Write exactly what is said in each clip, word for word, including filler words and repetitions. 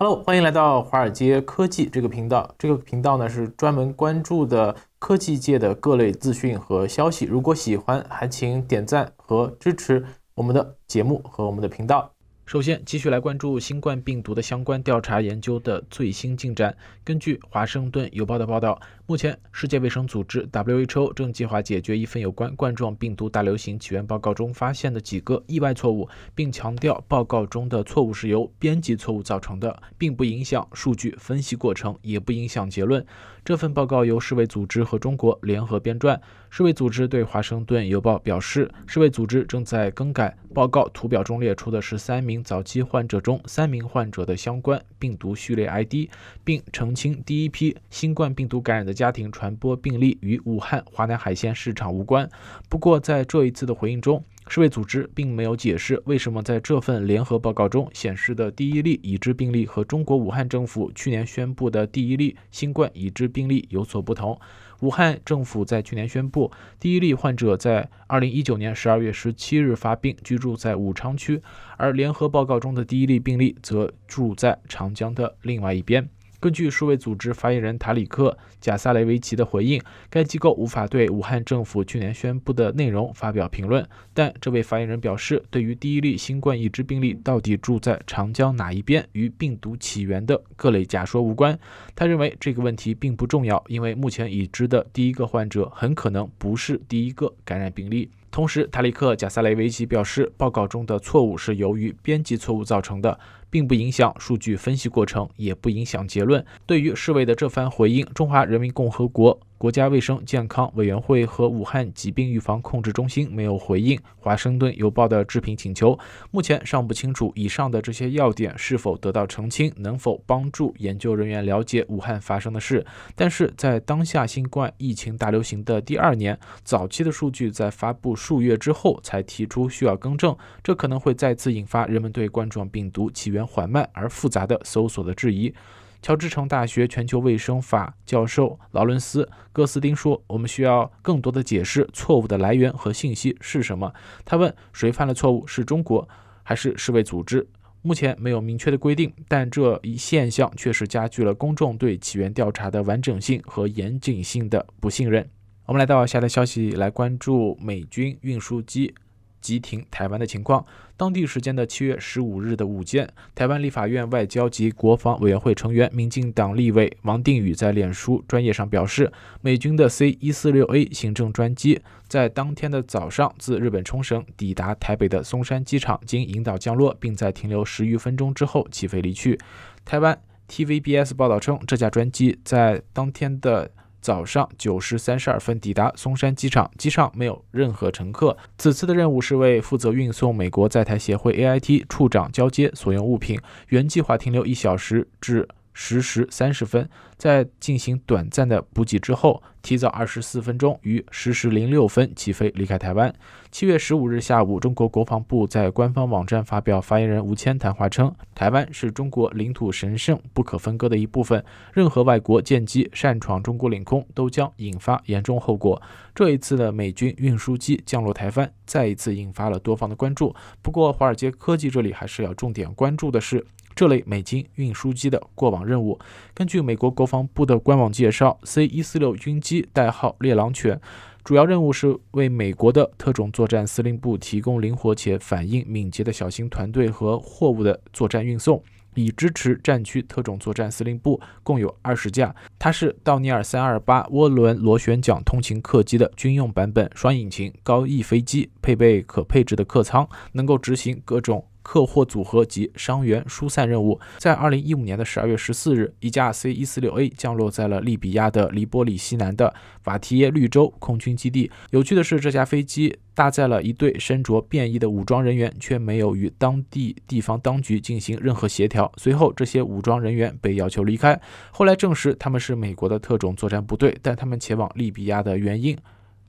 Hello， 欢迎来到华尔街科技这个频道。这个频道呢是专门关注的科技界的各类资讯和消息。如果喜欢，还请点赞和支持我们的节目和我们的频道。首先，继续来关注新冠病毒的相关调查研究的最新进展。根据《华盛顿邮报》的报道，目前世界卫生组织 W H O 正计划解决一份有关冠状病毒大流行起源报告中发现的几个意外错误，并强调报告中的错误是由编辑错误造成的，并不影响数据分析过程，也不影响结论。这份报告由世卫组织和中国联合编撰。世卫组织对《华盛顿邮报》表示，世卫组织正在更改报告图表中列出的十三名早期患者中三名患者的相关病毒序列 I D， 并澄清第一批新冠病毒感染的家庭传播病例与武汉华南海鲜市场无关。不过，在这一次的回应中，世卫组织并没有解释为什么在这份联合报告中显示的第一例已知病例和中国武汉政府去年宣布的第一例新冠已知病例有所不同。武汉政府在去年宣布，第一例患者在二零一九年十二月十七日发病，居住在武昌区，而联合报告中的第一例病例则住在长江的另外一边。根据世卫组织发言人塔里克·贾萨雷维奇的回应，该机构无法对武汉政府去年宣布的内容发表评论，但这位发言人表示，对于第一例新冠已知病例到底住在长江哪一边与病毒起源的各类假说无关。他认为这个问题并不重要，因为目前已知的第一个患者很可能不是第一个感染病例。同时，塔里克·贾萨雷维奇表示，报告中的错误是由于编辑错误造成的，并不影响数据分析过程，也不影响结论。对于世卫的这番回应，中华人民共和国国家卫生健康委员会和武汉疾病预防控制中心没有回应《华盛顿邮报》的置评请求。目前尚不清楚以上的这些要点是否得到澄清，能否帮助研究人员了解武汉发生的事。但是在当下新冠疫情大流行的第二年，早期的数据在发布数月之后才提出需要更正，这可能会再次引发人们对冠状病毒起源缓慢而复杂的搜索的质疑。乔治城大学全球卫生法教授劳伦斯·戈斯丁说，我们需要更多的解释错误的来源和信息是什么。他问，谁犯了错误，是中国还是世卫组织？目前没有明确的规定，但这一现象确实加剧了公众对起源调查的完整性和严谨性的不信任。我们来到下条消息，来关注美军运输机急停台湾的情况。当地时间的七月十五日的午间，台湾立法院外交及国防委员会成员、民进党立委王定宇在脸书专页上表示，美军的 C 一四六 A 行政专机在当天的早上自日本冲绳抵达台北的松山机场，经引导降落，并在停留十余分钟之后起飞离去。台湾 T V B S 报道称，这架专机在当天的早上九时三十二分抵达松山机场，机上没有任何乘客。此次的任务是为负责运送美国在台协会 A I T 处长交接所用物品，原计划停留一小时至十时三十分，在进行短暂的补给之后，提早二十四分钟于十时零六分起飞离开台湾。七月十五日下午，中国国防部在官方网站发表发言人吴谦谈话称，台湾是中国领土神圣不可分割的一部分，任何外国舰机擅闯中国领空都将引发严重后果。这一次的美军运输机降落台湾，再一次引发了多方的关注。不过，华尔街科技这里还是要重点关注的是这类美军运输机的过往任务。根据美国国防部的官网介绍， C 一四六 军机代号猎狼犬，主要任务是为美国的特种作战司令部提供灵活且反应敏捷的小型团队和货物的作战运送，以支持战区特种作战司令部，共有二十架。它是道尼尔三二八涡轮螺旋桨通勤客机的军用版本，双引擎高翼飞机，配备可配置的客舱，能够执行各种客货组合及伤员疏散任务。在二零一五年的十二月十四日，一架 C 一四六 A 降落在了利比亚的黎波里西南的瓦提耶绿洲空军基地。有趣的是，这架飞机搭载了一队身着便衣的武装人员，却没有与当地地方当局进行任何协调。随后，这些武装人员被要求离开。后来证实他们是美国的特种作战部队，但他们前往利比亚的原因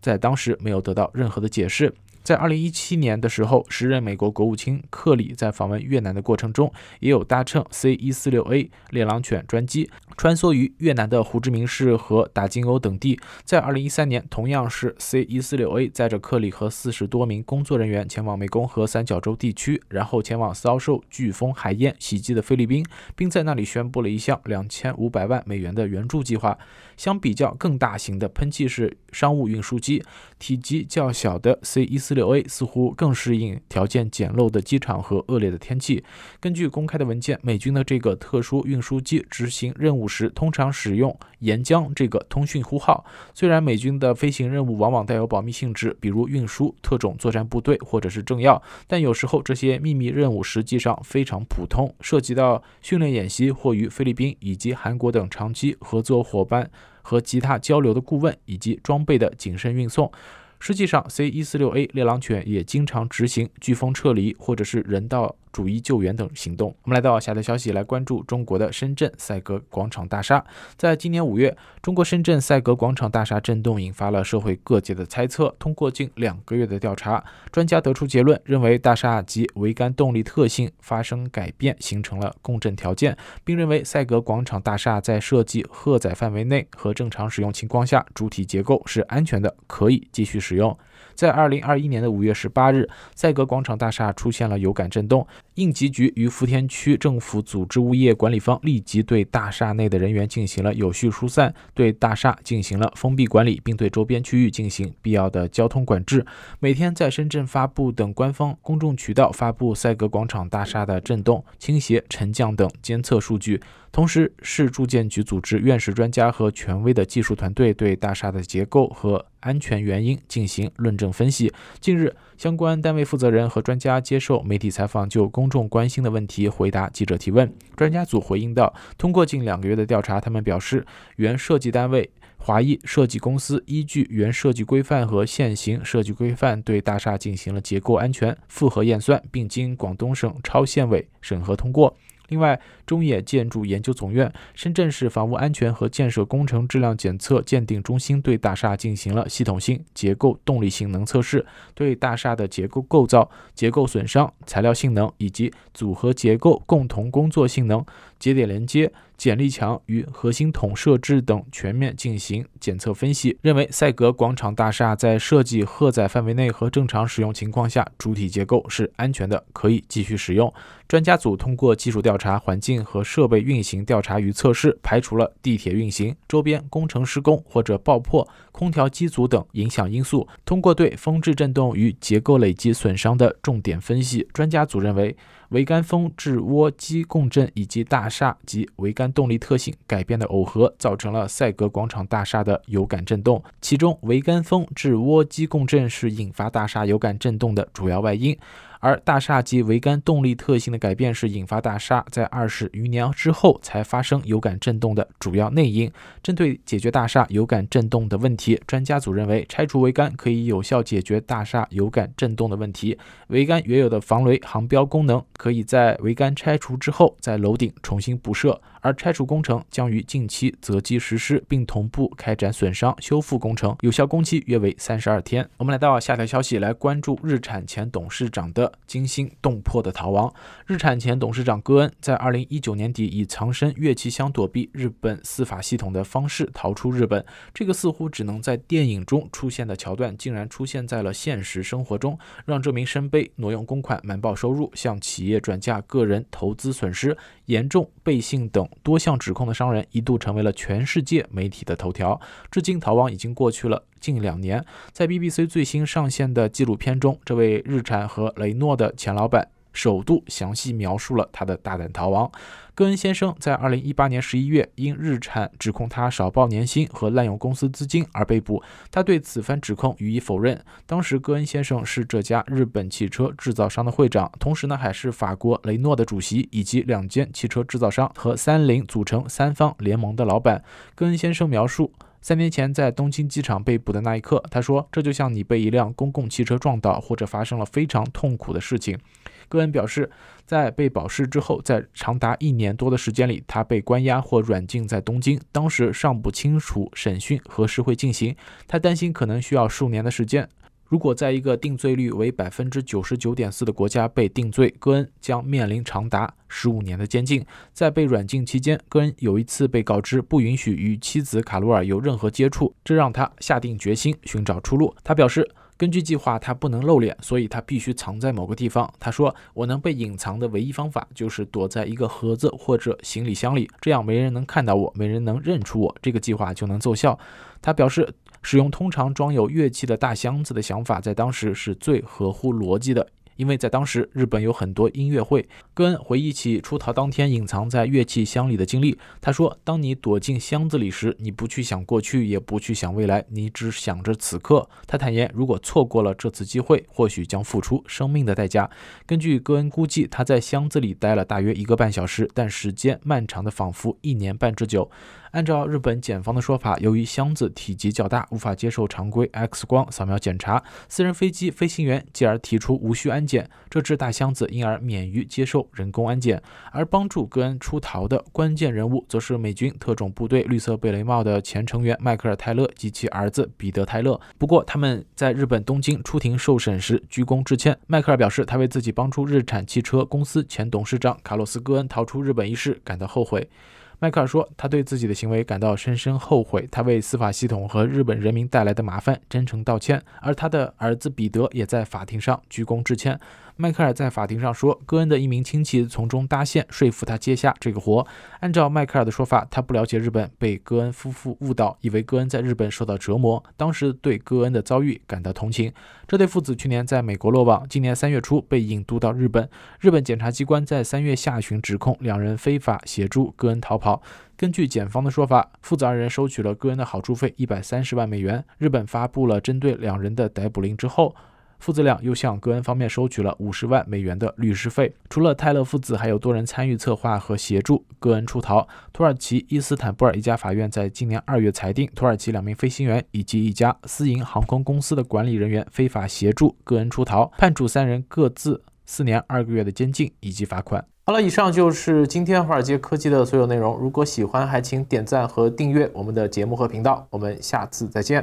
在当时没有得到任何的解释。在二零一七年的时候，时任美国国务卿克里在访问越南的过程中，也有搭乘 C 一四六 A 猎狼犬专机穿梭于越南的胡志明市和打金欧等地。在二零一三年，同样是 C 一四六 A 载着克里和四十多名工作人员前往湄公河三角洲地区，然后前往遭受飓风海燕袭击的菲律宾，并在那里宣布了一项两千五百万美元的援助计划。相比较更大型的喷气式商务运输机，体积较小的 C 一四六 A 似乎更适应条件简陋的机场和恶劣的天气。根据公开的文件，美军的这个特殊运输机执行任务时通常使用岩浆这个通讯呼号。虽然美军的飞行任务往往带有保密性质，比如运输、特种作战部队或者是政要，但有时候这些秘密任务实际上非常普通，涉及到训练演习或与菲律宾以及韩国等长期合作伙伴和其他交流的顾问，以及装备的谨慎运送。实际上 C 一四六 A 猎狼犬也经常执行飓风撤离或者是人道主义救援等行动。我们来到下条消息，来关注中国的深圳赛格广场大厦。在今年五月，中国深圳赛格广场大厦震动引发了社会各界的猜测。通过近两个月的调查，专家得出结论，认为大厦及桅杆动力特性发生改变，形成了共振条件，并认为赛格广场大厦在设计荷载范围内和正常使用情况下，主体结构是安全的，可以继续使用。在二零二一年的五月十八日，赛格广场大厦出现了有感震动，应急局与福田区政府组织物业管理方立即对大厦内的人员进行了有序疏散，对大厦进行了封闭管理，并对周边区域进行必要的交通管制。每天在深圳发布等官方公众渠道发布赛格广场大厦的震动、倾斜、沉降等监测数据。同时，市住建局组织院士专家和权威的技术团队对大厦的结构和安全原因进行论证分析。近日，相关单位负责人和专家接受媒体采访，就公众关心的问题回答记者提问。专家组回应道，通过近两个月的调查，他们表示，原设计单位华谊设计公司依据原设计规范和现行设计规范对大厦进行了结构安全复核验算，并经广东省超县委审核通过。另外，中野建筑研究总院、深圳市房屋安全和建设工程质量检测鉴定中心对大厦进行了系统性结构动力性能测试，对大厦的结构构造、结构损伤、材料性能以及组合结构共同工作性能、节点连接、剪力墙与核心筒设置等全面进行检测分析，认为赛格广场大厦在设计荷载范围内和正常使用情况下，主体结构是安全的，可以继续使用。专家组通过技术调查、环境和设备运行调查与测试，排除了地铁运行、周边工程施工或者爆破、空调机组等影响因素。通过对风质振动与结构累积损伤的重点分析，专家组认为桅杆风质涡机共振以及大厦及桅杆动力特性改变的耦合，造成了赛格广场大厦的有感振动。其中，桅杆风质涡机共振是引发大厦有感振动的主要外因，而大厦及桅杆动力特性的改变是引发大厦在二十余年之后才发生有感振动的主要内因。针对解决大厦有感振动的问题，专家组认为，拆除桅杆可以有效解决大厦有感振动的问题。桅杆原有的防雷航标功能可以在桅杆拆除之后，在楼顶重新布设，而拆除工程将于近期择机实施，并同步开展损伤修复工程，有效工期约为三十二天。我们来到下条消息，来关注日产前董事长的惊心动魄的逃亡。日产前董事长戈恩在二零一九年底以藏身乐器箱躲避日本司法系统的方式逃出日本。这个似乎只能在电影中出现的桥段，竟然出现在了现实生活中，让这名身背挪用公款、瞒报收入、向企业转嫁个人投资损失、严重背信等多项指控的商人一度成为了全世界媒体的头条。至今逃亡已经过去了近两年，在 B B C 最新上线的纪录片中，这位日产和雷诺的前老板首度详细描述了他的大胆逃亡。戈恩先生在二零一八年十一月因日产指控他少报年薪和滥用公司资金而被捕，他对此番指控予以否认。当时戈恩先生是这家日本汽车制造商的会长，同时呢还是法国雷诺的主席，以及两间汽车制造商和三菱组成三方联盟的老板。戈恩先生描述三年前在东京机场被捕的那一刻，他说，这就像你被一辆公共汽车撞倒，或者发生了非常痛苦的事情。戈恩表示，在被保释之后，在长达一年多的时间里，他被关押或软禁在东京，当时尚不清楚审讯何时会进行，他担心可能需要数年的时间。如果在一个定罪率为 百分之九十九点四 的国家被定罪，戈恩将面临长达十五年的监禁。在被软禁期间，戈恩有一次被告知不允许与妻子卡罗尔有任何接触，这让他下定决心寻找出路。他表示， 根据计划，他不能露脸，所以他必须藏在某个地方。他说：“我能被隐藏的唯一方法就是躲在一个盒子或者行李箱里，这样没人能看到我，没人能认出我，这个计划就能奏效。”他表示，使用通常装有乐器的大箱子的想法在当时是最合乎逻辑的，因为在当时日本有很多音乐会。戈恩回忆起出逃当天隐藏在乐器箱里的经历。他说：“当你躲进箱子里时，你不去想过去，也不去想未来，你只想着此刻。”他坦言，如果错过了这次机会，或许将付出生命的代价。根据戈恩估计，他在箱子里待了大约一个半小时，但时间漫长的仿佛一年半之久。 按照日本检方的说法，由于箱子体积较大，无法接受常规 X 光扫描检查，私人飞机飞行员继而提出无需安检，这只大箱子因而免于接受人工安检。而帮助戈恩出逃的关键人物，则是美军特种部队绿色贝雷帽的前成员迈克尔·泰勒及其儿子彼得·泰勒。不过，他们在日本东京出庭受审时鞠躬致歉。迈克尔表示，他为自己帮助日产汽车公司前董事长卡洛斯·戈恩逃出日本一事感到后悔。 迈克尔说，他对自己的行为感到深深后悔，他为司法系统和日本人民带来的麻烦真诚道歉。而他的儿子彼得也在法庭上鞠躬致歉。迈克尔在法庭上说，戈恩的一名亲戚从中搭线，说服他接下这个活。按照迈克尔的说法，他不了解日本，被戈恩夫妇误导，以为戈恩在日本受到折磨，当时对戈恩的遭遇感到同情。这对父子去年在美国落网，今年三月初被引渡到日本。日本检察机关在三月下旬指控两人非法协助戈恩逃跑。 根据检方的说法，父子二人收取了戈恩的好处费一百三十万美元。日本发布了针对两人的逮捕令之后，父子俩又向戈恩方面收取了五十万美元的律师费。除了泰勒父子，还有多人参与策划和协助戈恩出逃。土耳其伊斯坦布尔一家法院在今年二月裁定，土耳其两名飞行员以及一家私营航空公司的管理人员非法协助戈恩出逃，判处三人各自四年二个月的监禁以及罚款。 好了，以上就是今天华尔街科技的所有内容。如果喜欢，还请点赞和订阅我们的节目和频道。我们下次再见。